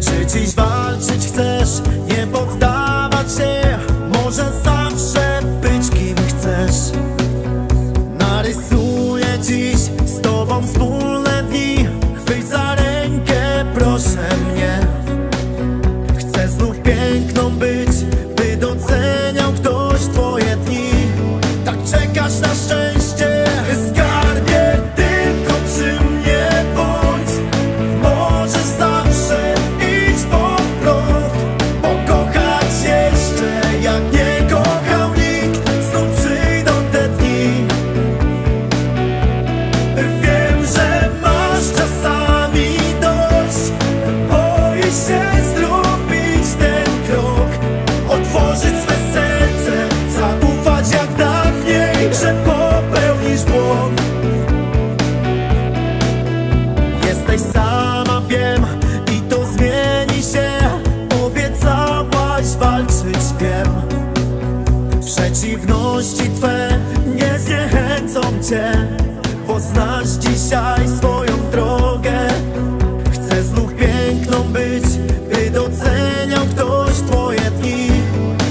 Czy dziś walczyć chcesz, nie poddawać się? Może zawsze być kim chcesz. Narysuję dziś z tobą wspólne dni. Chwyć za rękę, proszę mnie. Chcę znów piękną być, by doceniał ktoś twoje dni. Tak czekasz na szczęście, skarbie, tylko przy mnie bądź. Możesz zawsze iść po prąd, bo kochać jeszcze jak nie kochał nikt. Znów przyjdą te dni. Wiem, że masz czasami dość, boisz się otworzyć swe serce, zaufać jak dawniej, że popełnisz błąd. Jesteś sama, wiem, i to zmieni się. Obiecałaś walczyć, wiem. Przeciwności twe nie zniechęcą cię. Poznasz dzisiaj swoją drogę. Chcę znów piękną być, by doceniał ktoś twoje dni.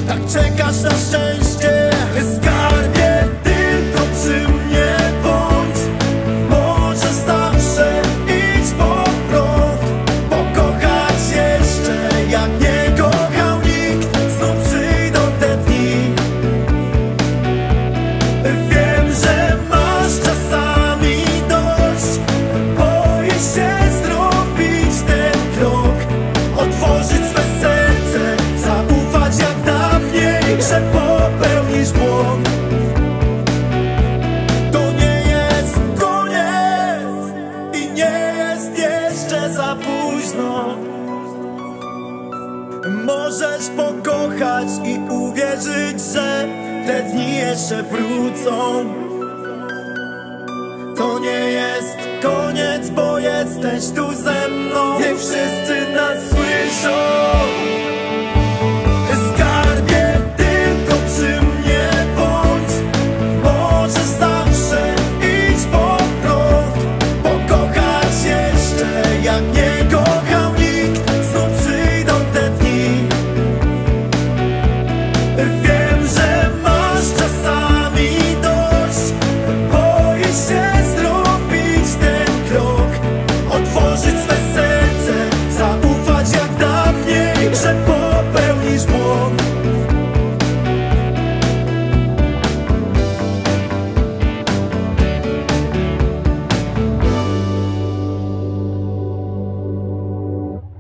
Tak czekasz na szczęście, skarbie, tylko przy mnie bądź. Możesz zawsze iść po prąd, bo kochać jeszcze jak nie kochał nikt. Znów przyjdą te dni. Wiem, że masz czasami dość, boisz się zrobić ten krok, otworzyć swe serce, zaufać jak dawniej, że popełnisz błąd. To nie jest koniec i nie jest jeszcze za późno. Możesz pokochać i uwierzyć, że te dni jeszcze wrócą. To nie jest koniec, bo jesteś tu ze mną. Niech wszyscy nas słyszą.